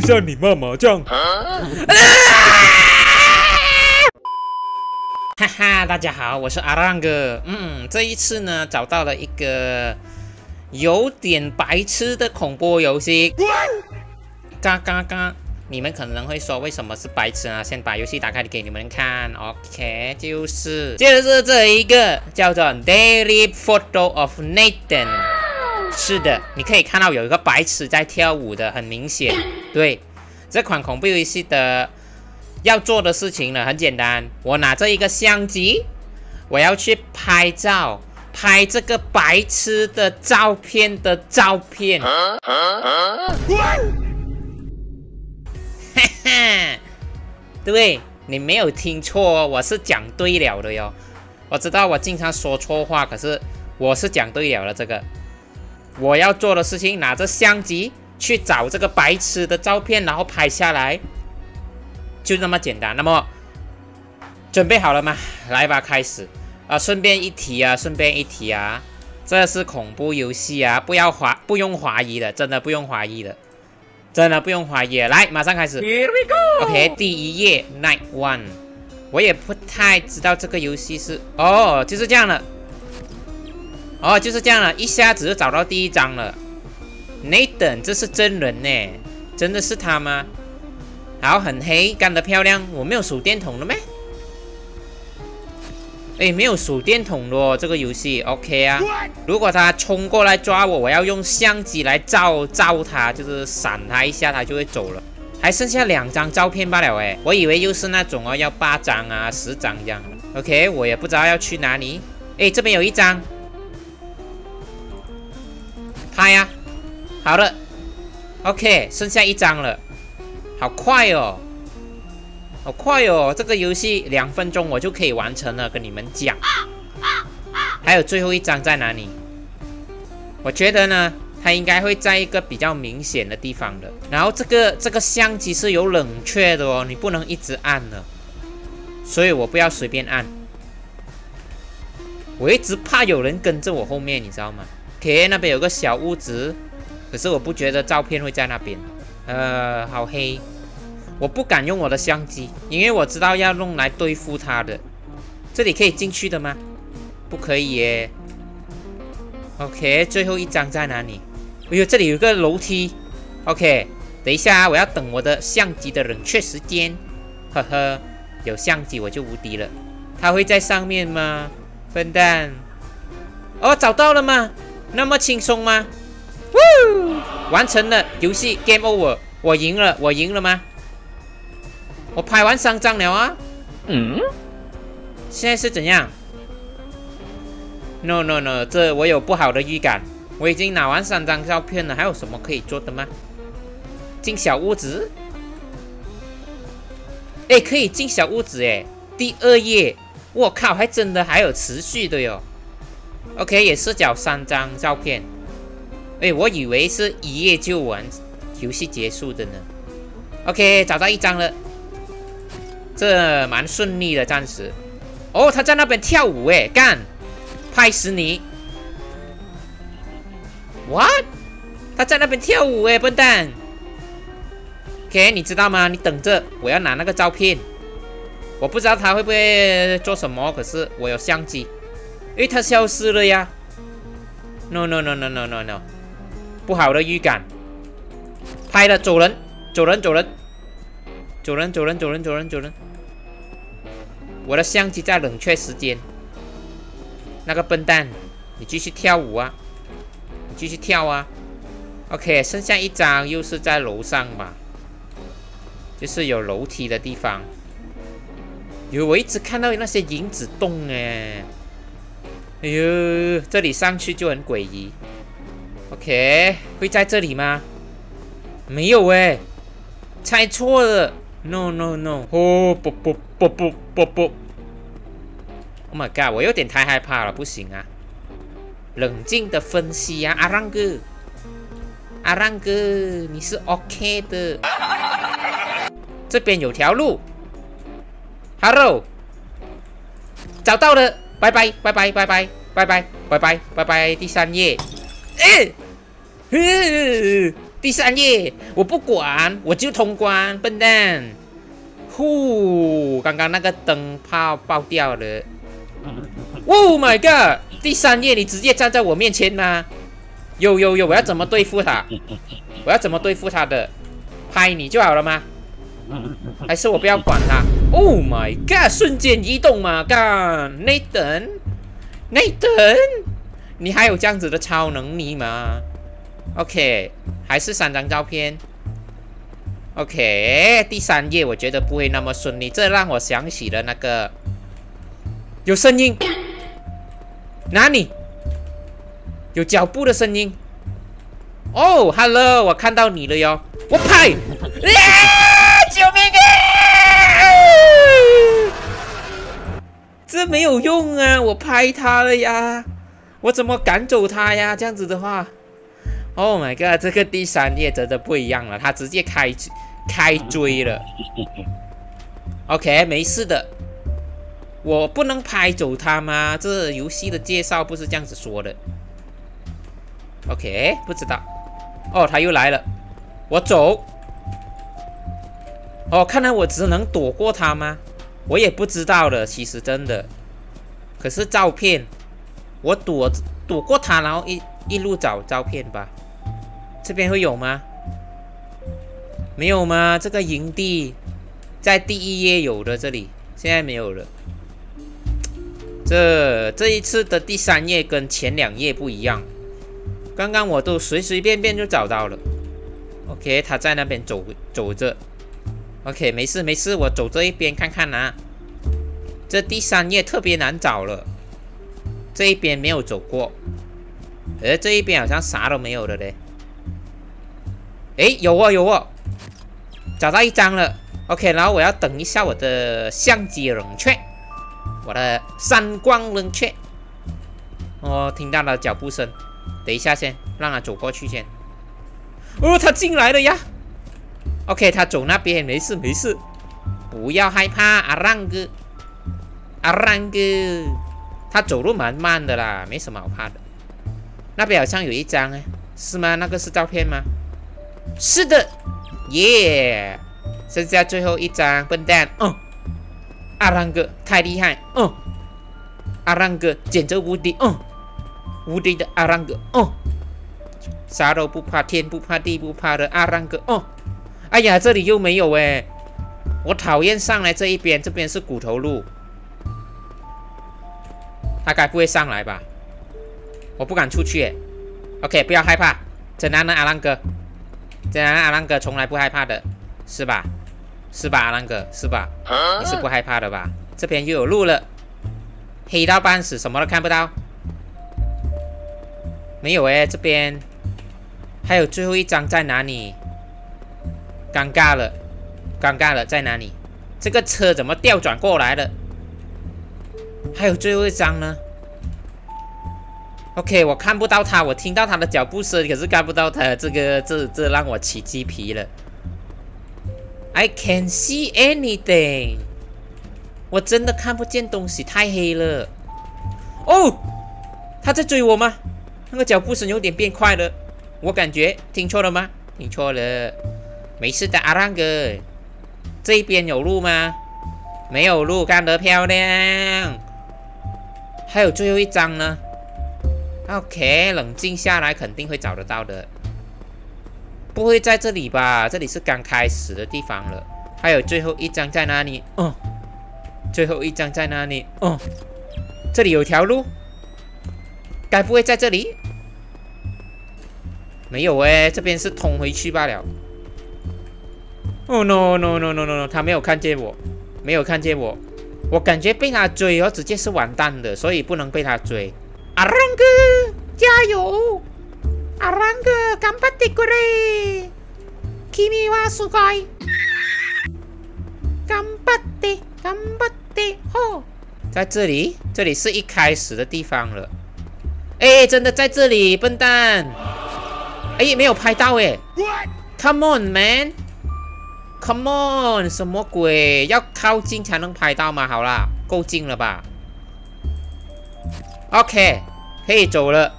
就像你骂麻将。哈哈，大家好，我是阿浪哥。这一次呢，找到了一个有点白痴的恐怖游戏。嘎嘎嘎！你们可能会说，为什么是白痴啊？先把游戏打开给你们看。OK， 就是这一个叫做《Daily Photo of Nathan》。是的，你可以看到有一个白痴在跳舞的，很明显。对，这款恐怖游戏的。 要做的事情呢很简单，我拿着一个相机，我要去拍照，拍这个白痴的照片的照片。哈哈，对你没有听错哦，我是讲对了的哟。我知道我经常说错话，可是我是讲对了的。这个我要做的事情，拿着相机去找这个白痴的照片，然后拍下来。 就那么简单，那么准备好了吗？来吧，开始啊！顺便一提啊，这是恐怖游戏啊，不用怀疑的，真的不用怀疑。来，马上开始。Here we go。OK， 第一页 ，Night One。我也不太知道这个游戏是哦，就是这样了。哦，就是这样了，一下子就找到第一张了。Nathan， 这是真人呢？真的是他吗？ 好，很黑，干得漂亮！我没有手电筒了咩？哎，没有手电筒的哦，这个游戏 OK 啊。如果他冲过来抓我，我要用相机来照他，就是闪他一下，他就会走了。还剩下2张照片罢了哎，我以为又是那种哦，要8张啊、10张这样。OK， 我也不知道要去哪里。哎，这边有1张，拍呀、啊！好了 ，OK， 剩下1张了。 好快哦！这个游戏2分钟我就可以完成了，跟你们讲。还有最后1张在哪里？我觉得呢，它应该会在一个比较明显的地方的。然后这个相机是有冷却的哦，你不能一直按了。所以我不要随便按。我一直怕有人跟着我后面，你知道吗 ？OK， 那边有个小屋子，可是我不觉得照片会在那边。 好黑，我不敢用我的相机，因为我知道要用来对付他的。这里可以进去的吗？不可以耶。OK， 最后1张在哪里？哎呦，这里有个楼梯。OK， 等一下啊，我要等我的相机的冷却时间。呵呵，有相机我就无敌了。他会在上面吗？笨蛋。哦，找到了吗？那么轻松吗？ 完成了游戏 ，Game Over， 我赢了吗？我拍完3张了啊。现在是怎样 ？No， 这我有不好的预感。我已经拿完3张照片了，还有什么可以做的吗？进小屋子。哎，可以进小屋子哎。第2页，我靠，还真的还有持续的哟。OK， 也是找3张照片。 哎，我以为是1页就玩游戏结束的呢。OK， 找到1张了，这蛮顺利的暂时。哦，他在那边跳舞哎，干，拍死你 ！What？ 他在那边跳舞哎，笨蛋。OK， 你知道吗？你等着，我要拿那个照片。我不知道他会不会做什么，可是我有相机。哎，他消失了呀 ！No， 不好的预感，拍了走人。我的相机在冷却时间。那个笨蛋，你继续跳舞啊，你继续跳啊。OK， 剩下1张又是在楼上嘛，就是有楼梯的地方。有我一直看到那些影子动哎，哎呦，这里上去就很诡异。 OK， 会在这里吗？没有哎，猜错了。No， 哦不 ！Oh my god， 我有点太害怕了，不行啊！冷静的分析啊，阿浪哥，你是 OK 的。这边有条路 ，Hello， 找到了，拜拜，第3页。哎，第三页，我不管，我就通关，笨蛋！呼，刚刚那个灯泡爆掉了。Oh my god！ 第三页，你直接站在我面前吗？有，我要怎么对付他？我要怎么对付他的？拍你就好了吗？还是我不要管他 ？Oh my god！ 瞬间移动嘛，干 Nathan， 你还有这样子的超能力吗？ OK， 还是3张照片。OK， 第三页我觉得不会那么顺利，这让我想起了那个有声音，哪里？有脚步的声音。哦 ，Hello， 我看到你了哟，我拍！救命啊！这没有用啊，我拍他了呀，我怎么赶走他呀？这样子的话。 Oh my god！ 这个第三页真的不一样了，他直接开追了。OK， 没事的，我不能拍走他吗？这游戏的介绍不是这样子说的。OK， 不知道。哦，他又来了，我走。哦，看来我只能躲过他吗？我也不知道了，其实真的。可是照片，我躲过他，然后一路找照片吧。 这边会有吗？没有吗？这个营地在第一页有的，这里现在没有了。这一次的第三页跟前2页不一样，刚刚我都随随便便就找到了。OK， 他在那边走着。OK， 没事，我走这一边看看啊。这第三页特别难找了，这一边没有走过，而这一边好像啥都没有了嘞。 诶，有哦，找到1张了。OK， 然后我要等一下我的相机冷却，我的闪光冷却。哦，听到了脚步声，等一下先，让他走过去先。哦，他进来了呀。OK， 他走那边，没事，不要害怕，阿让哥，他走路蛮慢的啦，没什么好怕的。那边好像有1张哎，是吗？那个是照片吗？ 是的，耶、yeah ！剩下最后1张，笨蛋，嗯，阿浪哥太厉害，嗯，阿浪哥简直无敌，嗯，无敌的阿浪哥，嗯，啥都不怕，天不怕地不怕的阿浪哥，嗯，哎呀，这里又没有哎，我讨厌上来这一边，这边是骨头路，他该不会上来吧？我不敢出去哎 ，OK， 不要害怕，怎样呢，阿浪哥？ 这样阿浪哥从来不害怕的，是吧？是吧，阿浪哥，是吧？你是不害怕的吧？这边又有路了，黑到半死，什么都看不到。没有哎，这边还有最后1张在哪里？尴尬了，在哪里？这个车怎么调转过来的？还有最后1张呢 ？OK， 我看不到他，我听到他的脚步声，可是看不到他。这让我起鸡皮了。I can't see anything， 我真的看不见东西，太黑了。哦，他在追我吗？那个脚步声有点变快了，我感觉听错了吗？听错了，没事的，阿浪哥。这边有路吗？没有路，干得漂亮。还有最后1张呢。 OK， 冷静下来肯定会找得到的，不会在这里吧？这里是刚开始的地方了。还有最后1张在哪里？哦，最后1张在哪里？哦，这里有条路，该不会在这里？没有哎，这边是通回去罢了。哦 no， 他没有看见我，我感觉被他追哦，直接是完蛋的，所以不能被他追。 阿浪哥，加油！阿浪哥，頑張ってくれ。君はすごい。頑張って，吼！在这里，这里是一开始的地方了。哎，真的在这里，笨蛋！哎，没有拍到哎。Come on man，Come on， 什么鬼？要靠近才能拍到吗？好啦，够近了吧？ OK， 可以走了。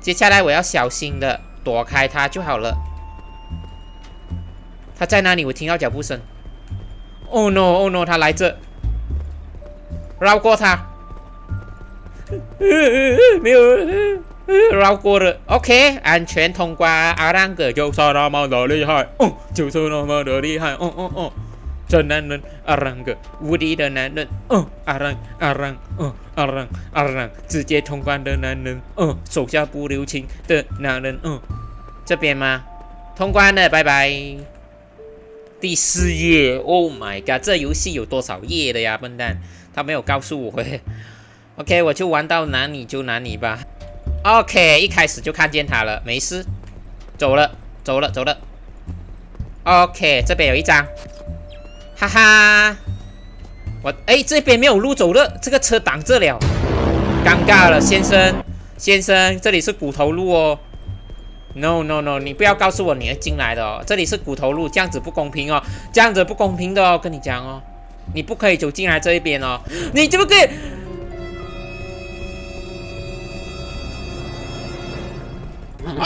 接下来我要小心的躲开它就好了。他在哪里？我听到脚步声。Oh no! Oh no! 他来这，绕过他。没有，绕过了。OK， 安全通关。阿浪哥就是那么的厉害，哦，就是那么的厉害，哦哦哦。 这男人阿浪哥，无敌的男人，嗯，阿浪，嗯，阿浪，直接通关的男人，嗯，手下不留情的男人，嗯，这边吗？通关了，拜拜。第4页 ，Oh my god， 这游戏有多少页的呀，笨蛋，他没有告诉我。OK， 我就玩到哪里就哪里吧。OK， 一开始就看见他了，没事，走了。OK， 这边有一张。 哈哈，我哎，这边没有路走了，这个车挡着了，尴尬了，先生，这里是骨头路哦。No， 你不要告诉我你要进来的哦，这里是骨头路，这样子不公平哦，这样子不公平的哦，跟你讲哦，你不可以走进来这一边哦，你怎么可以？啊！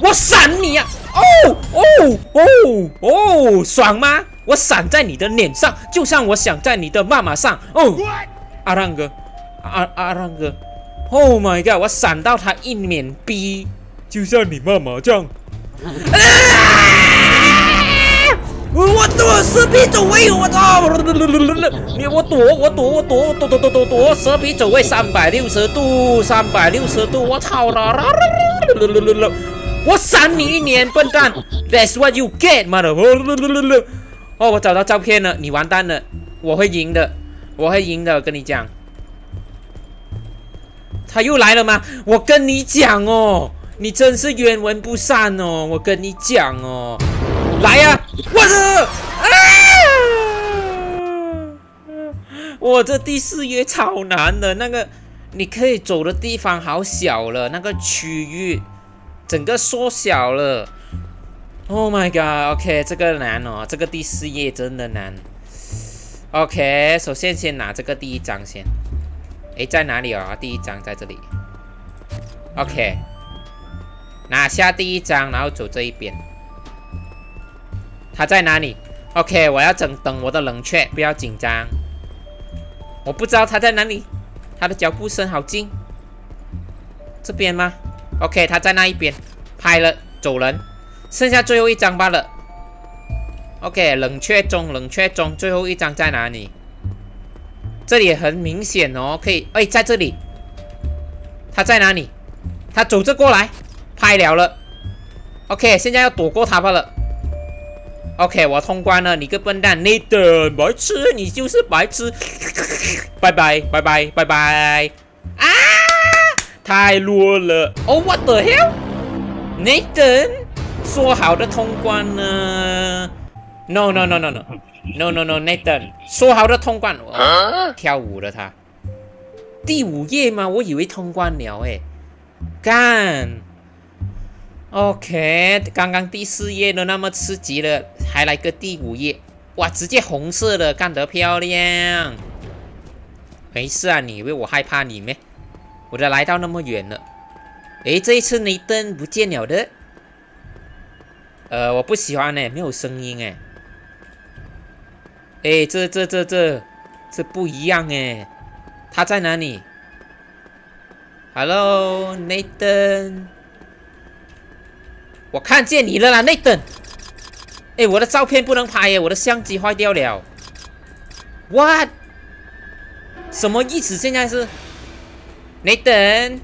我闪你啊！ 哦，爽吗？我闪在你的脸上，就像我想在你的妈妈上。哦，阿浪哥，阿浪哥 ，Oh my god！ 我闪到他一脸逼，就像你妈妈这样。啊！我躲蛇皮走位，我操！你我躲蛇皮走位360度，360度，我操了！ 我闪你一年，笨蛋 ！That's what you get， 妈的！哦，我找到照片了，你完蛋了！我会赢的，跟你讲。他又来了吗？我跟你讲哦，你真是冤魂不散哦！我跟你讲哦，来呀、啊！我的啊！我这第4页超难的，那个你可以走的地方好小了，那个区域。 整个缩小了 ，Oh my god，OK， 这个难哦，这个第4页真的难。OK， 首先拿这个第1张先。诶，在哪里哦？第1张在这里。OK， 拿下第1张，然后走这一边。他在哪里 ？OK， 我要等我的冷却，不要紧张。我不知道他在哪里，他的脚步声好近。这边吗？ OK， 他在那一边拍了走人，剩下最后一张罢了。OK， 冷却中，最后一张在哪里？这里很明显哦，可以，哎，在这里。他在哪里？他走着过来，拍了。OK， 现在要躲过他罢了。OK， 我通关了，你个笨蛋，你的白痴，你就是白痴。拜拜。啊！ 太弱了！哦、oh, ，what the hell？Nathan， 说好的通关呢 ？No，Nathan， 说好的通关，哦、跳舞了他。第5页吗？我以为通关了诶。干 ，OK， 刚刚第4页都那么刺激了，还来个第5页，哇，直接红色的，干得漂亮！没事啊，你以为我害怕你咩？ 我都来到那么远了，诶，这一次Nathan不见了的，我不喜欢呢，没有声音哎，诶，这不一样哎，他在哪里 ？Hello Nathan， 我看见你了啦Nathan， 诶，我的照片不能拍耶，我的相机坏掉了 ，What？ 什么意思？现在是？ Nathan，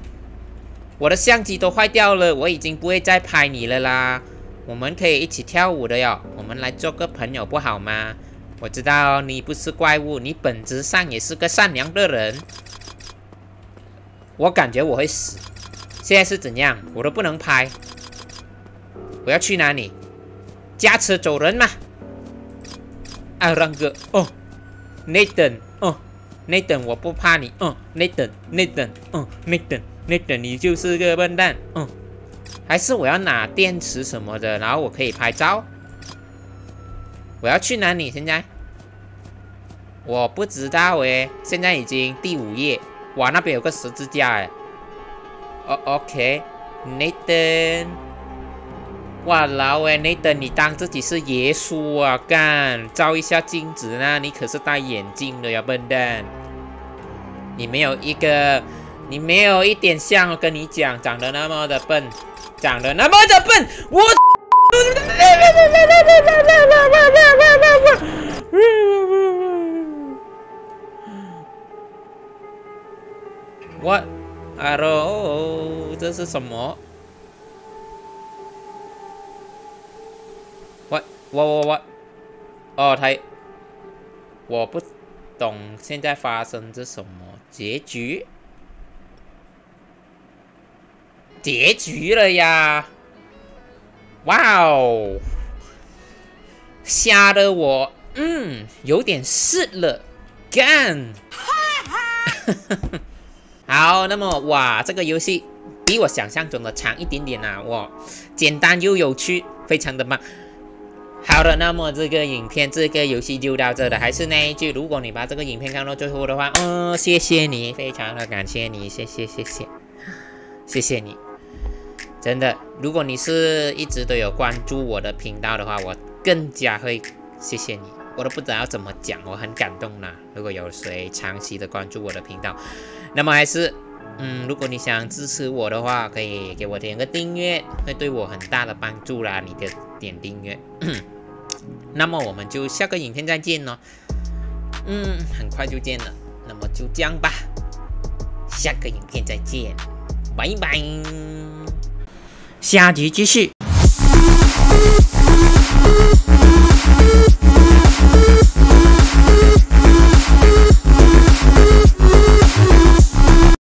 我的相机都坏掉了，我已经不会再拍你了啦。我们可以一起跳舞的哟，我们来做个朋友不好吗？我知道你不是怪物，你本质上也是个善良的人。我感觉我会死，现在是怎样？我都不能拍。我要去哪里？驾车走人嘛。阿浪哥，哦 ，Nathan， 哦。 Nathan， 我不怕你。嗯 ，Nathan， 嗯 ，Nathan， 你就是个笨蛋。嗯，还是我要拿电池什么的，然后我可以拍照。我要去哪里？现在我不知道诶，现在已经第5页。哇，那边有个十字架诶。哦 ，OK，Nathan，哇老哎，那等你当自己是耶稣啊？干，照一下镜子呢，你可是戴眼镜的呀，笨蛋！你没有一点像，我跟你讲，长得那么的笨，长得那么的笨，我。 What？ 啊喽，这是什么 ？What？ 哦，我不懂现在发生是什么结局？结局了呀！ 哇哦， 吓得我，有点湿了，干！好，那么哇，这个游戏比我想象中的长一点点啊，哇，简单又有趣，非常的棒。 好的，那么这个影片这个游戏就到这了。还是那一句，如果你把这个影片看到最后的话，谢谢你，非常的感谢你，谢谢你。 真的，如果你是一直都有关注我的频道的话，我更加会谢谢你。我都不知道怎么讲，我很感动啦。如果有谁长期的关注我的频道，那么还是，如果你想支持我的话，可以给我点个订阅，会对我很大的帮助啦。你的点订阅那么我们就下个影片再见咯。很快就见了，那么就这样吧，下个影片再见，拜拜。 下集继续。